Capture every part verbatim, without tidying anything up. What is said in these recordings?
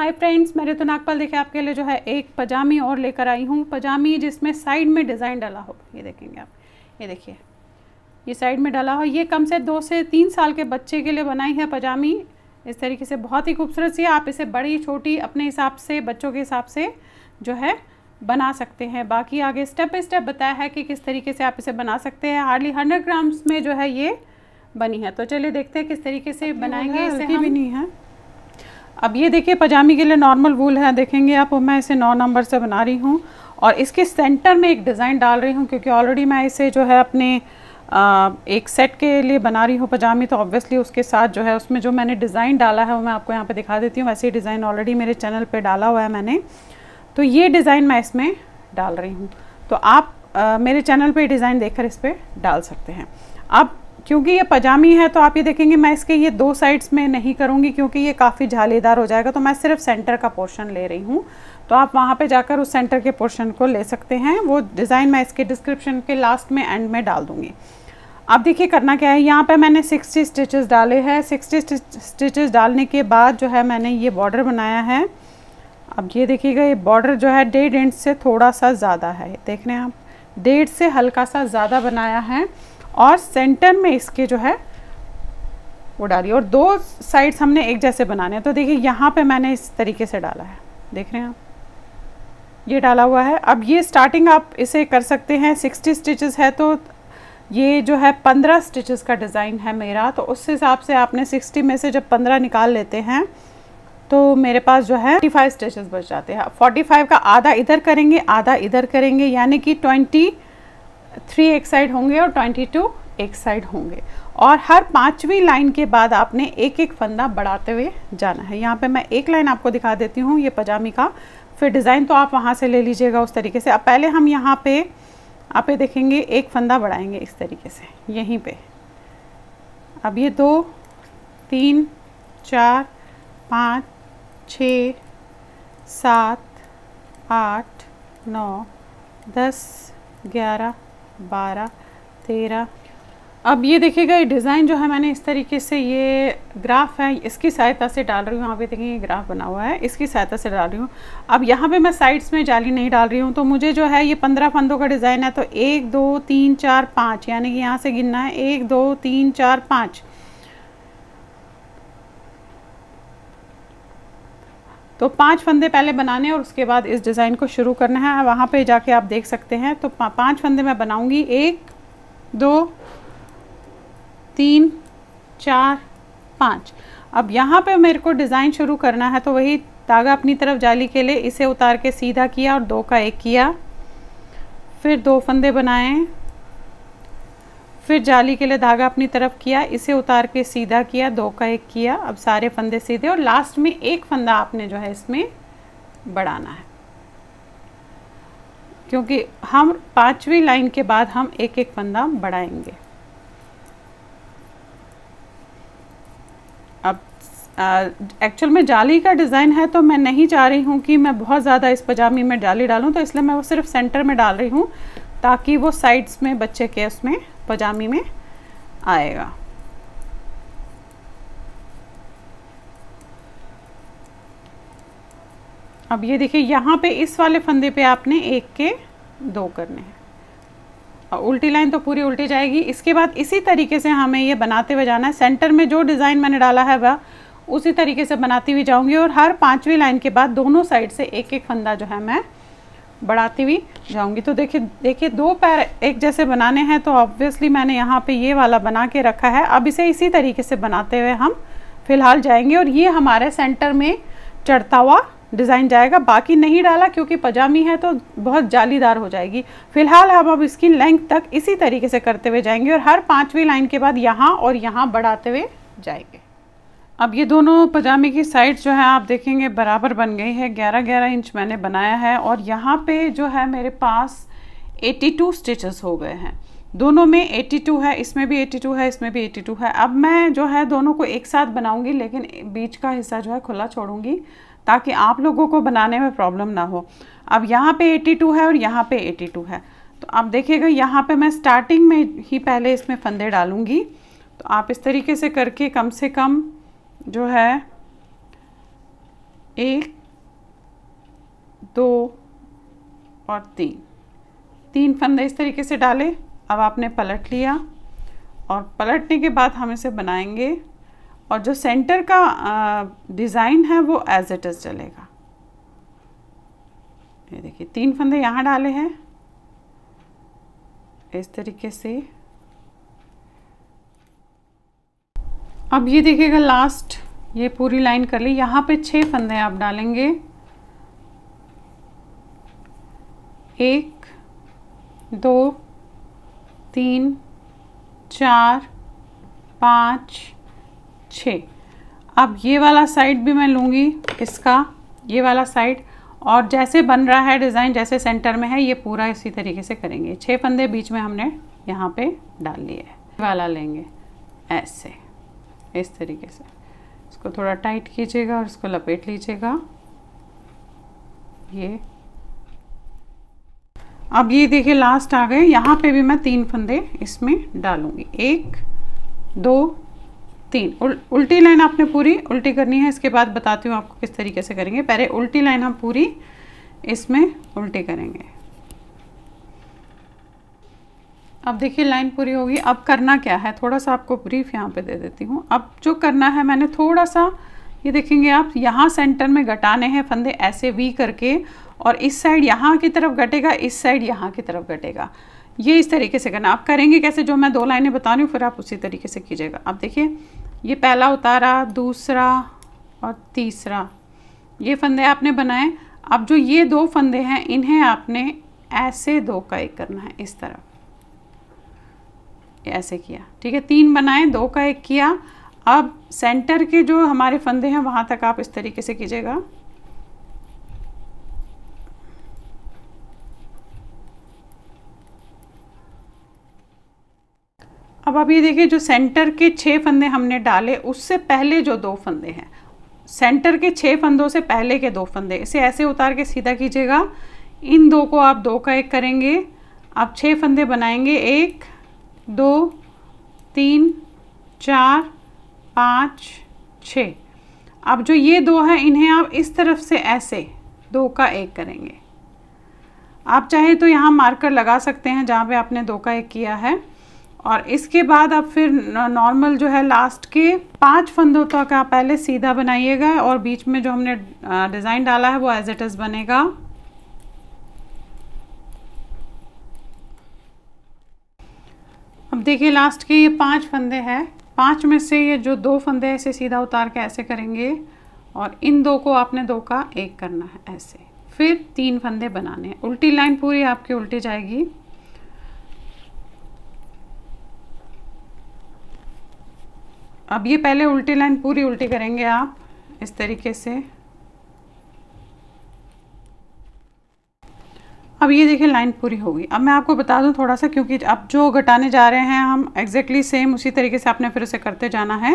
Hi friends, मैं रितु नागपाल देखे आपके लिए जो है एक पजामी और लेकर आई हूँ। पजामी जिसमें साइड में डिज़ाइन डाला हो, ये देखेंगे आप, ये देखिए ये साइड में डाला हो। ये कम से दो से तीन साल के बच्चे के लिए बनाई है पजामी। इस तरीके से बहुत ही खूबसूरत सी है। आप इसे बड़ी छोटी अपने हिसाब से, बच्चों के हिसाब से जो है बना सकते हैं। बाकी आगे स्टेप बाय स्टेप बताया है कि किस तरीके से आप इसे बना सकते हैं। हार्डली हंड्रेड ग्राम्स में जो है ये बनी है। तो चलिए देखते हैं किस तरीके से बनाएंगे इसे हम। भी नहीं है। अब ये देखिए पजामी के लिए नॉर्मल वूल है, देखेंगे आप। मैं इसे नौ नंबर से बना रही हूँ और इसके सेंटर में एक डिज़ाइन डाल रही हूँ, क्योंकि ऑलरेडी मैं इसे जो है अपने आ, एक सेट के लिए बना रही हूँ पजामी। तो ऑब्वियसली उसके साथ जो है उसमें जो मैंने डिज़ाइन डाला है वो मैं आपको यहाँ पे दिखा देती हूँ। वैसे ही डिज़ाइन ऑलरेडी मेरे चैनल पे डाला हुआ है मैंने, तो ये डिज़ाइन मैं इसमें डाल रही हूँ। तो आप आ, मेरे चैनल पे डिज़ाइन देखकर इस पर डाल सकते हैं। अब क्योंकि ये पजामी है तो आप ये देखेंगे मैं इसके ये दो साइड्स में नहीं करूँगी, क्योंकि ये काफ़ी झालीदार हो जाएगा। तो मैं सिर्फ सेंटर का पोर्शन ले रही हूँ। तो आप वहाँ पे जाकर उस सेंटर के पोर्शन को ले सकते हैं। वो डिज़ाइन मैं इसके डिस्क्रिप्शन के लास्ट में, एंड में डाल दूँगी। अब देखिए करना क्या है। यहाँ पे मैंने सिक्सटी स्टिचेस डाले हैं। सिक्सटी स्टिचेस डालने के बाद जो है मैंने ये बॉर्डर बनाया है। अब ये देखिएगा ये बॉर्डर जो है डेढ़ इंच से थोड़ा सा ज़्यादा है, देख रहे हैं आप, डेढ़ से हल्का सा ज़्यादा बनाया है। और सेंटर में इसके जो है वो डालिए, और दो साइड्स हमने एक जैसे बनाने हैं। तो देखिए यहाँ पे मैंने इस तरीके से डाला है, देख रहे हैं आप, ये डाला हुआ है। अब ये स्टार्टिंग आप इसे कर सकते हैं, सिक्सटी स्टिचेस है तो ये जो है पंद्रह स्टिचेस का डिज़ाइन है मेरा। तो उस हिसाब से आपने सिक्सटी में से जब पंद्रह निकाल लेते हैं तो मेरे पास जो है फोर्टी फाइव स्टिचेस बच जाते हैं। फोर्टी फाइव का आधा इधर करेंगे, आधा इधर करेंगे, यानी कि ट्वेंटी थ्री एक साइड होंगे और ट्वेंटी टू एक साइड होंगे। और हर पांचवी लाइन के बाद आपने एक एक फंदा बढ़ाते हुए जाना है। यहाँ पे मैं एक लाइन आपको दिखा देती हूँ ये पजामी का, फिर डिज़ाइन तो आप वहाँ से ले लीजिएगा उस तरीके से। अब पहले हम यहाँ पे आप ये देखेंगे एक फंदा बढ़ाएंगे इस तरीके से यहीं पे। अब ये दो, तीन, चार, पाँच, छः, सात, आठ, नौ, दस, ग्यारह, बारह, तेरह। अब ये देखिएगा ये डिज़ाइन जो है मैंने इस तरीके से, ये ग्राफ है इसकी सहायता से डाल रही हूँ। यहाँ पे देखिए ये ग्राफ बना हुआ है, इसकी सहायता से डाल रही हूँ। अब यहाँ पे मैं साइड्स में जाली नहीं डाल रही हूँ। तो मुझे जो है ये पंद्रह फंदों का डिज़ाइन है, तो एक, दो, तीन, चार, पाँच, यानी कि यहाँ से गिनना है, एक, दो, तीन, चार, पाँच। तो पांच फंदे पहले बनाने और उसके बाद इस डिज़ाइन को शुरू करना है। वहाँ पे जाके आप देख सकते हैं। तो पा, पांच फंदे मैं बनाऊंगी, एक, दो, तीन, चार, पाँच। अब यहाँ पे मेरे को डिज़ाइन शुरू करना है, तो वही धागा अपनी तरफ जाली के लिए इसे उतार के सीधा किया और दो का एक किया, फिर दो फंदे बनाए, फिर जाली के लिए धागा अपनी तरफ किया, इसे उतार के सीधा किया, दो का एक किया। अब सारे फंदे सीधे और लास्ट में एक फंदा आपने जो है इसमें बढ़ाना है, क्योंकि हम पांचवी लाइन के बाद हम एक एक फंदा बढ़ाएंगे। अब एक्चुअल में जाली का डिज़ाइन है तो मैं नहीं चाह रही हूँ कि मैं बहुत ज़्यादा इस पजामी में जाली डालूँ, तो इसलिए मैं वो सिर्फ सेंटर में डाल रही हूँ, ताकि वो साइड्स में बच्चे के उसमें पजामी में आएगा। अब ये देखिए यहाँ पे इस वाले फंदे पे आपने एक के दो करने हैं और उल्टी लाइन तो पूरी उल्टी जाएगी। इसके बाद इसी तरीके से हमें ये बनाते हुए जाना है। सेंटर में जो डिज़ाइन मैंने डाला है वह उसी तरीके से बनाती हुई जाऊंगी, और हर पांचवी लाइन के बाद दोनों साइड से एक एक फंदा जो है मैं बढ़ाती हुई जाऊंगी। तो देखिए देखिए दो पैर एक जैसे बनाने हैं, तो ऑब्वियसली मैंने यहाँ पे ये वाला बना के रखा है। अब इसे इसी तरीके से बनाते हुए हम फिलहाल जाएंगे, और ये हमारे सेंटर में चढ़ता हुआ डिज़ाइन जाएगा। बाकी नहीं डाला क्योंकि पजामी है तो बहुत जालीदार हो जाएगी। फिलहाल हम अब इसकी लेंथ तक इसी तरीके से करते हुए जाएंगे, और हर पाँचवीं लाइन के बाद यहाँ और यहाँ बढ़ाते हुए जाएंगे। अब ये दोनों पजामे की साइड्स जो है आप देखेंगे बराबर बन गई है। ग्यारह ग्यारह इंच मैंने बनाया है, और यहाँ पे जो है मेरे पास बयासी स्टिचेस हो गए हैं। दोनों में बयासी है, इसमें भी बयासी है, इसमें भी बयासी है। अब मैं जो है दोनों को एक साथ बनाऊंगी, लेकिन बीच का हिस्सा जो है खुला छोड़ूंगी, ताकि आप लोगों को बनाने में प्रॉब्लम ना हो। अब यहाँ पे बयासी है और यहाँ पे बयासी है। तो आप देखिएगा यहाँ पर मैं स्टार्टिंग में ही पहले इसमें फंदे डालूँगी। तो आप इस तरीके से करके कम से कम जो है एक, दो और तीन, तीन फंदे इस तरीके से डाले। अब आपने पलट लिया और पलटने के बाद हम इसे बनाएंगे और जो सेंटर का डिज़ाइन है वो एज इट इज़ चलेगा। ये देखिए तीन फंदे यहाँ डाले हैं इस तरीके से। अब ये देखिएगा लास्ट ये पूरी लाइन कर ली, यहाँ पे छः फंदे आप डालेंगे, एक, दो, तीन, चार, पाँच, छः। अब ये वाला साइड भी मैं लूँगी इसका, ये वाला साइड, और जैसे बन रहा है डिज़ाइन जैसे सेंटर में है ये पूरा इसी तरीके से करेंगे। छः फंदे बीच में हमने यहाँ पे डाल लिए है। ये वाला लेंगे ऐसे इस तरीके से, इसको थोड़ा टाइट कीजिएगा और इसको लपेट लीजिएगा ये। अब ये देखिए लास्ट आ गए, यहाँ पे भी मैं तीन फंदे इसमें डालूँगी, एक, दो, तीन। उल, उल्टी लाइन आपने पूरी उल्टी करनी है। इसके बाद बताती हूँ आपको किस तरीके से करेंगे। पहले उल्टी लाइन हम पूरी इसमें उल्टी करेंगे। अब देखिए लाइन पूरी होगी। अब करना क्या है, थोड़ा सा आपको ब्रीफ यहाँ पे दे देती हूँ। अब जो करना है मैंने थोड़ा सा ये देखेंगे आप, यहाँ सेंटर में घटाने हैं फंदे ऐसे वी करके, और इस साइड यहाँ की तरफ घटेगा, इस साइड यहाँ की तरफ घटेगा। ये इस तरीके से करना। आप करेंगे कैसे, जो मैं दो लाइनें बता रही हूँ फिर आप उसी तरीके से कीजिएगा। आप देखिए ये पहला उतारा, दूसरा और तीसरा, ये फंदे आपने बनाए। अब जो ये दो फंदे हैं इन्हें आपने ऐसे दो का एक करना है, इस तरफ ऐसे किया, ठीक है। तीन बनाए, दो का एक किया। अब सेंटर के जो हमारे फंदे हैं वहाँ तक आप इस तरीके से कीजिएगा। अब आप ये देखिए जो सेंटर के छः फंदे हमने डाले उससे पहले जो दो फंदे हैं, सेंटर के छः फंदों से पहले के दो फंदे, इसे ऐसे उतार के सीधा कीजिएगा। इन दो को आप दो का एक करेंगे। आप छः फंदे बनाएंगे, एक, दो, तीन, चार, पाँच, छः। अब जो ये दो हैं इन्हें आप इस तरफ से ऐसे दो का एक करेंगे। आप चाहे तो यहाँ मार्कर लगा सकते हैं जहाँ पे आपने दो का एक किया है। और इसके बाद आप फिर नॉर्मल जो है लास्ट के पांच फंदों तक आप पहले सीधा बनाइएगा और बीच में जो हमने डिज़ाइन डाला है वो एज इट इज़ बनेगा। अब देखिए लास्ट के ये पांच फंदे हैं, पांच में से ये जो दो फंदे हैं इसे सीधा उतार के ऐसे करेंगे और इन दो को आपने दो का एक करना है ऐसे। फिर तीन फंदे बनाने हैं, उल्टी लाइन पूरी आपकी उल्टी जाएगी। अब ये पहले उल्टी लाइन पूरी उल्टी करेंगे आप इस तरीके से। अब ये देखिए लाइन पूरी होगी। अब मैं आपको बता दूं थोड़ा सा, क्योंकि अब जो घटाने जा रहे हैं हम एग्जैक्टली सेम उसी तरीके से आपने फिर उसे करते जाना है,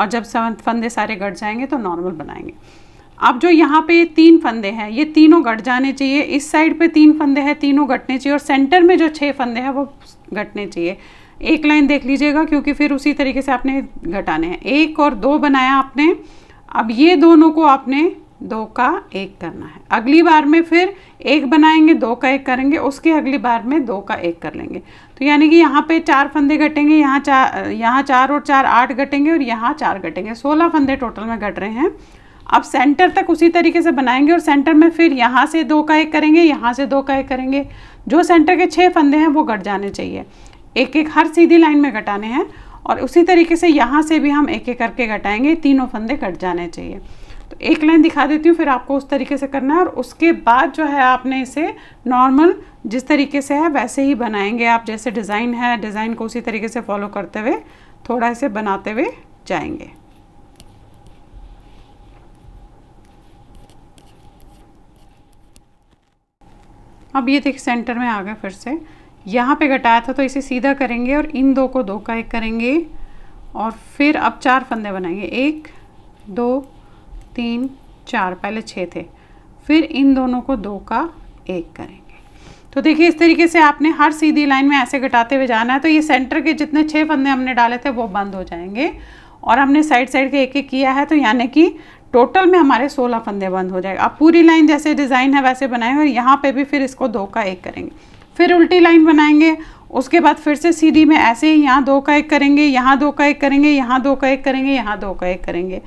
और जब सब फंदे सारे घट जाएंगे तो नॉर्मल बनाएंगे। अब जो यहाँ पे ये तीन फंदे हैं ये तीनों घट जाने चाहिए, इस साइड पे तीन फंदे हैं तीनों घटने चाहिए, और सेंटर में जो छः फंदे हैं वो घटने चाहिए। एक लाइन देख लीजिएगा क्योंकि फिर उसी तरीके से आपने घटाने हैं। एक और दो बनाया आपने, अब ये दोनों को आपने दो का एक करना है। अगली बार में फिर एक बनाएंगे, दो का एक करेंगे, उसके अगली बार में दो का एक कर लेंगे। तो यानी कि यहाँ पे चार फंदे घटेंगे, यहाँ चार, यहाँ चार और चार आठ घटेंगे, और यहाँ चार घटेंगे, सोलह फंदे टोटल में घट रहे हैं। अब सेंटर तक उसी तरीके से बनाएंगे और सेंटर में फिर यहाँ से दो का एक करेंगे, यहाँ से दो का एक करेंगे। जो सेंटर के छः फंदे हैं वो घट जाने चाहिए, एक एक हर सीधी लाइन में घटाने हैं, और उसी तरीके से यहाँ से भी हम एक एक करके घटाएंगे, तीनों फंदे घट जाने चाहिए। तो एक लाइन दिखा देती हूँ फिर आपको उस तरीके से करना है, और उसके बाद जो है आपने इसे नॉर्मल जिस तरीके से है वैसे ही बनाएंगे आप, जैसे डिज़ाइन है डिज़ाइन को उसी तरीके से फॉलो करते हुए थोड़ा इसे बनाते हुए जाएंगे। अब ये देखिए सेंटर में आ गए, फिर से यहाँ पे घटाया था तो इसे सीधा करेंगे और इन दो को दो का एक करेंगे, और फिर अब चार फंदे बनाएंगे, एक, दो, तीन, चार, पहले छः थे, फिर इन दोनों को दो का एक करेंगे। तो देखिए इस तरीके से आपने हर सीधी लाइन में ऐसे घटाते हुए जाना है। तो ये सेंटर के जितने छः फंदे हमने डाले थे वो बंद हो जाएंगे, और हमने साइड साइड के एक एक किया है तो यानी कि टोटल में हमारे सोलह फंदे बंद हो जाएगा। आप पूरी लाइन जैसे डिज़ाइन है वैसे बनाएंगे और यहाँ पे भी फिर इसको दो का एक करेंगे, फिर उल्टी लाइन बनाएंगे, उसके बाद फिर से सीढ़ी में ऐसे ही यहाँ दो का एक करेंगे, यहाँ दो का एक करेंगे, यहाँ दो का एक करेंगे, यहाँ दो का एक करेंगे,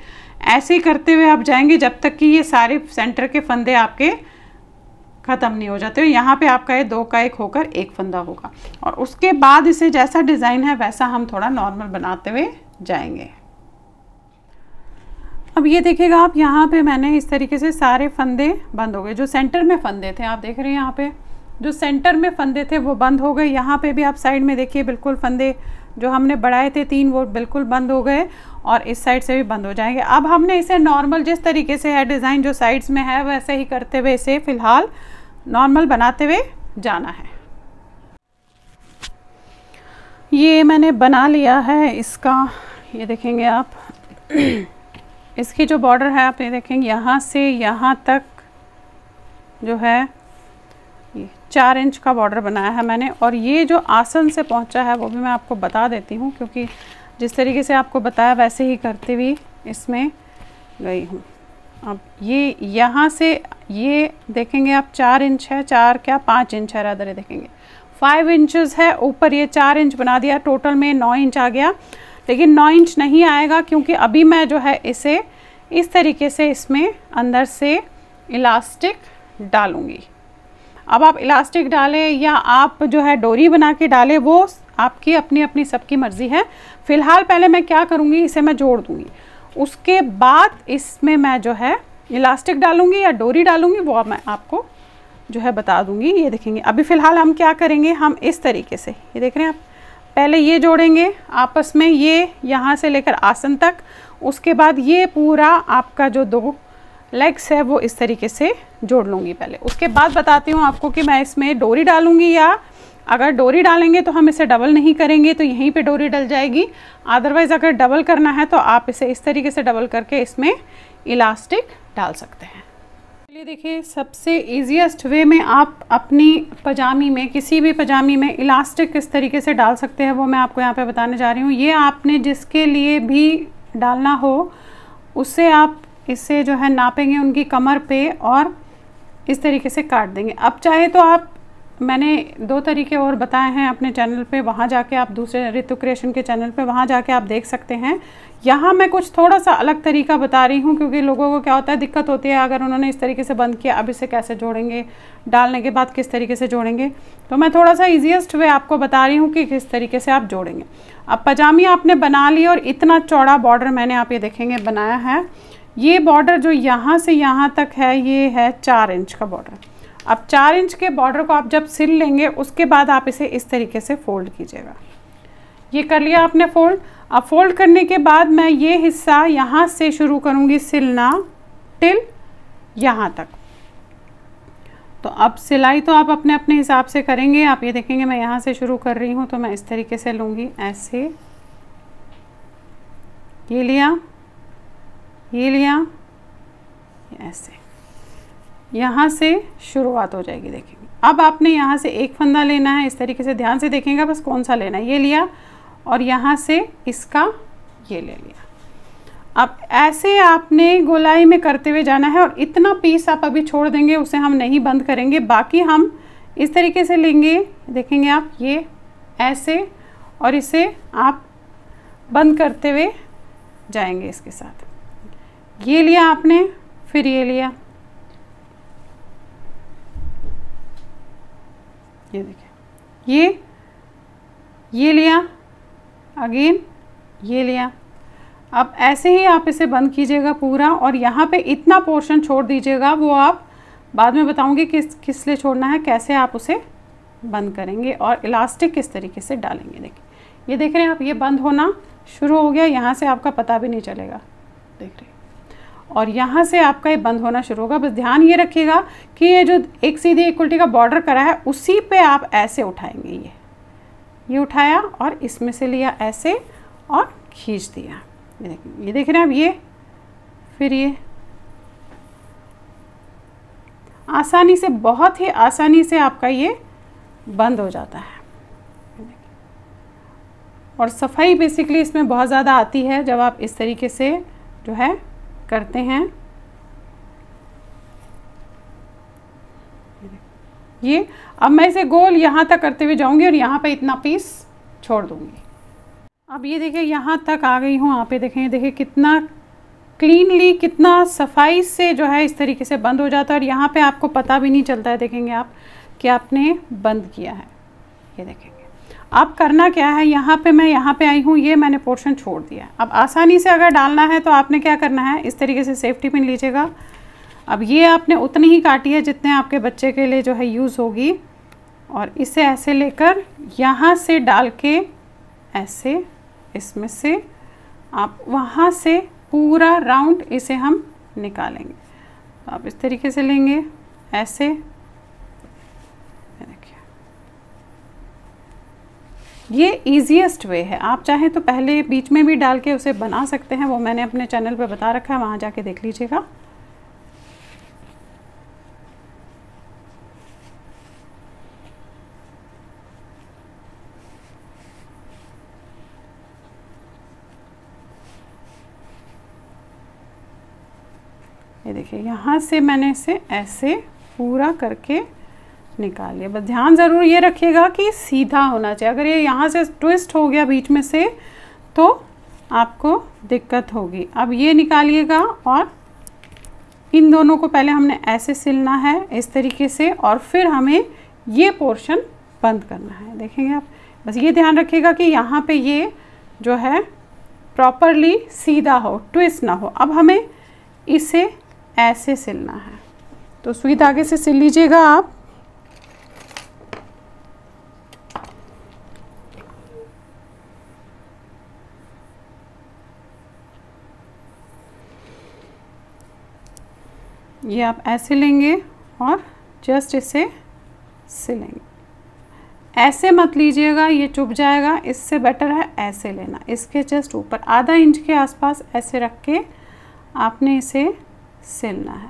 ऐसे ही करते हुए आप जाएंगे जब तक कि ये सारे सेंटर के फंदे आपके ख़त्म नहीं हो जाते। यहाँ पे आपका ये दो का एक होकर एक फंदा होगा और उसके बाद इसे जैसा डिज़ाइन है वैसा हम थोड़ा नॉर्मल बनाते हुए जाएंगे। अब ये देखिएगा आप, यहाँ पे मैंने इस तरीके से सारे फंदे बंद हो गए। जो सेंटर में फंदे थे आप देख रहे हैं यहाँ पे, जो सेंटर में फंदे थे वो बंद हो गए। यहाँ पे भी आप साइड में देखिए बिल्कुल फंदे जो हमने बढ़ाए थे तीन वो बिल्कुल बंद हो गए और इस साइड से भी बंद हो जाएंगे। अब हमने इसे नॉर्मल जिस तरीके से है डिज़ाइन जो साइड्स में है वैसे ही करते हुए इसे फ़िलहाल नॉर्मल बनाते हुए जाना है। ये मैंने बना लिया है इसका, ये देखेंगे आप इसकी जो बॉर्डर है आप ये देखेंगे यहाँ से यहाँ तक जो है ये चार इंच का बॉर्डर बनाया है मैंने। और ये जो आसन से पहुँचा है वो भी मैं आपको बता देती हूँ, क्योंकि जिस तरीके से आपको बताया वैसे ही करते हुए इसमें गई हूँ। अब ये यहाँ से ये देखेंगे आप चार इंच है, चार क्या पाँच इंच है रादर, ये देखेंगे फाइव इंचज़ है ऊपर, ये चार इंच बना दिया, टोटल में नौ इंच आ गया। लेकिन नौ इंच नहीं आएगा क्योंकि अभी मैं जो है इसे इस तरीके से इसमें अंदर से इलास्टिक डालूँगी। अब आप इलास्टिक डालें या आप जो है डोरी बना के डालें वो आपकी अपनी अपनी सबकी मर्ज़ी है। फ़िलहाल पहले मैं क्या करूँगी, इसे मैं जोड़ दूँगी, उसके बाद इसमें मैं जो है इलास्टिक डालूँगी या डोरी डालूँगी वो मैं आपको जो है बता दूँगी। ये देखेंगे अभी फ़िलहाल हम क्या करेंगे, हम इस तरीके से ये देख रहे हैं आप, पहले ये जोड़ेंगे आपस में, ये यहाँ से लेकर आसन तक, उसके बाद ये पूरा आपका जो दो लेग्स है वो इस तरीके से जोड़ लूँगी पहले। उसके बाद बताती हूँ आपको कि मैं इसमें डोरी डालूँगी, या अगर डोरी डालेंगे तो हम इसे डबल नहीं करेंगे तो यहीं पे डोरी डल जाएगी, अदरवाइज़ अगर डबल करना है तो आप इसे इस तरीके से डबल करके इसमें इलास्टिक डाल सकते हैं। चलिए देखिए, सबसे ईजिएस्ट वे में आप अपनी पजामी में किसी भी पजामी में इलास्टिक किस तरीके से डाल सकते हैं वो मैं आपको यहाँ पर बताने जा रही हूँ। ये आपने जिसके लिए भी डालना हो उससे आप इससे जो है नापेंगे उनकी कमर पे और इस तरीके से काट देंगे। अब चाहे तो आप, मैंने दो तरीके और बताए हैं अपने चैनल पे, वहाँ जाके आप दूसरे रितु क्रिएशन के चैनल पे वहाँ जाके आप देख सकते हैं। यहाँ मैं कुछ थोड़ा सा अलग तरीका बता रही हूँ क्योंकि लोगों को क्या होता है दिक्कत होती है, अगर उन्होंने इस तरीके से बंद किया अब इसे कैसे जोड़ेंगे, डालने के बाद किस तरीके से जोड़ेंगे, तो मैं थोड़ा सा ईजिएस्ट वे आपको बता रही हूँ कि किस तरीके से आप जोड़ेंगे। अब पजामी आपने बना ली और इतना चौड़ा बॉर्डर मैंने आप ये देखेंगे बनाया है। ये बॉर्डर जो यहाँ से यहाँ तक है ये है चार इंच का बॉर्डर। अब चार इंच के बॉर्डर को आप जब सिल लेंगे उसके बाद आप इसे इस तरीके से फ़ोल्ड कीजिएगा। ये कर लिया आपने फ़ोल्ड। अब फ़ोल्ड करने के बाद मैं ये हिस्सा यहाँ से शुरू करूँगी सिलना टिल यहाँ तक। तो अब सिलाई तो आप अपने अपने हिसाब से करेंगे। आप ये देखेंगे मैं यहाँ से शुरू कर रही हूँ तो मैं इस तरीके से लूँगी, ऐसे ये लिया, ये लिया, ऐसे यहाँ से शुरुआत हो जाएगी। देखेंगे अब आपने यहाँ से एक फंदा लेना है, इस तरीके से ध्यान से देखेंगे बस कौन सा लेना है। ये लिया और यहाँ से इसका ये ले लिया। अब ऐसे आपने गोलाई में करते हुए जाना है और इतना पीस आप अभी छोड़ देंगे, उसे हम नहीं बंद करेंगे, बाकी हम इस तरीके से लेंगे। देखेंगे आप ये ऐसे और इसे आप बंद करते हुए जाएंगे इसके साथ। ये लिया आपने, फिर ये लिया, ये देखिए ये ये लिया, अगेन ये लिया। अब ऐसे ही आप इसे बंद कीजिएगा पूरा और यहाँ पे इतना पोर्शन छोड़ दीजिएगा, वो आप बाद में बताऊंगी किस किस लिए छोड़ना है, कैसे आप उसे बंद करेंगे और इलास्टिक किस तरीके से डालेंगे। देखिए ये देख रहे हैं आप, ये बंद होना शुरू हो गया, यहाँ से आपका पता भी नहीं चलेगा, देख रहे हैं, और यहाँ से आपका ये बंद होना शुरू होगा। बस ध्यान ये रखिएगा कि ये जो एक सीधी एक उल्टी का बॉर्डर करा है उसी पे आप ऐसे उठाएंगे, ये ये उठाया और इसमें से लिया ऐसे और खींच दिया। ये देखिए ये देख रहे हैं आप, ये फिर ये आसानी से, बहुत ही आसानी से आपका ये बंद हो जाता है। और सफाई बेसिकली इसमें बहुत ज़्यादा आती है जब आप इस तरीके से जो है करते हैं। ये अब मैं इसे गोल यहाँ तक करते हुए जाऊँगी और यहाँ पे इतना पीस छोड़ दूँगी। अब ये देखिए यहाँ तक आ गई हूँ। यहाँ पे देखें देखिए कितना क्लीनली कितना सफाई से जो है इस तरीके से बंद हो जाता है और यहाँ पे आपको पता भी नहीं चलता है, देखेंगे आप कि आपने बंद किया है। ये देखेंगे अब करना क्या है, यहाँ पे मैं यहाँ पे आई हूँ, ये मैंने पोर्शन छोड़ दिया है। अब आसानी से अगर डालना है तो आपने क्या करना है, इस तरीके से सेफ्टी पिन लीजिएगा। अब ये आपने उतनी ही काटी है जितने आपके बच्चे के लिए जो है यूज़ होगी और इसे ऐसे लेकर यहाँ से डाल के ऐसे इसमें से आप वहाँ से पूरा राउंड इसे हम निकालेंगे। तो आप इस तरीके से लेंगे ऐसे, देखिए ये ईजीएस्ट वे है। आप चाहें तो पहले बीच में भी डाल के उसे बना सकते हैं, वो मैंने अपने चैनल पे बता रखा है, वहाँ जाके देख लीजिएगा। ये देखिए यहाँ से मैंने इसे ऐसे पूरा करके निकाल लिया। बस ध्यान ज़रूर ये रखिएगा कि सीधा होना चाहिए, अगर ये यहाँ से ट्विस्ट हो गया बीच में से तो आपको दिक्कत होगी। अब ये निकालिएगा और इन दोनों को पहले हमने ऐसे सिलना है इस तरीके से और फिर हमें ये पोर्शन बंद करना है। देखेंगे आप बस ये ध्यान रखिएगा कि यहाँ पे ये जो है प्रॉपरली सीधा हो, ट्विस्ट ना हो। अब हमें इसे ऐसे सिलना है, तो सुई धागे से सिल लीजिएगा आप। ये आप ऐसे लेंगे और जस्ट इसे सिलेंगे, ऐसे मत लीजिएगा ये चुभ जाएगा, इससे बेटर है ऐसे लेना। इसके जस्ट ऊपर आधा इंच के आसपास ऐसे रख के आपने इसे सिलना है।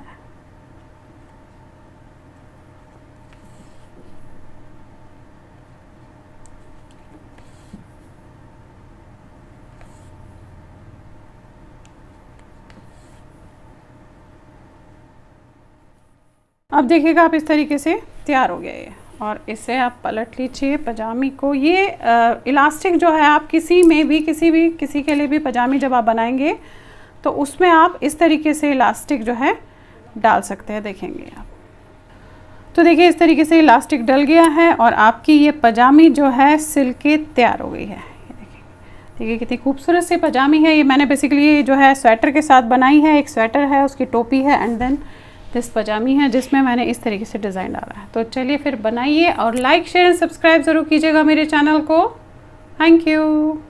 अब देखिएगा आप इस तरीके से तैयार हो गया ये और इसे आप पलट लीजिए पजामी को। ये इलास्टिक जो है आप किसी में भी किसी भी किसी के लिए भी पजामी जब आप बनाएंगे तो उसमें आप इस तरीके से इलास्टिक जो है डाल सकते हैं। देखेंगे आप तो देखिए इस तरीके से इलास्टिक डल गया है और आपकी ये पजामी जो है सिल के तैयार हो गई है। ये देखेंगे देखिए कितनी खूबसूरत सी पजामी है। ये मैंने बेसिकली जो है स्वेटर के साथ बनाई है, एक स्वेटर है, उसकी टोपी है एंड देन दिस पजामी है जिसमें मैंने इस तरीके से डिज़ाइन डाला है। तो चलिए फिर बनाइए और लाइक शेयर एंड सब्सक्राइब ज़रूर कीजिएगा मेरे चैनल को। Thank you.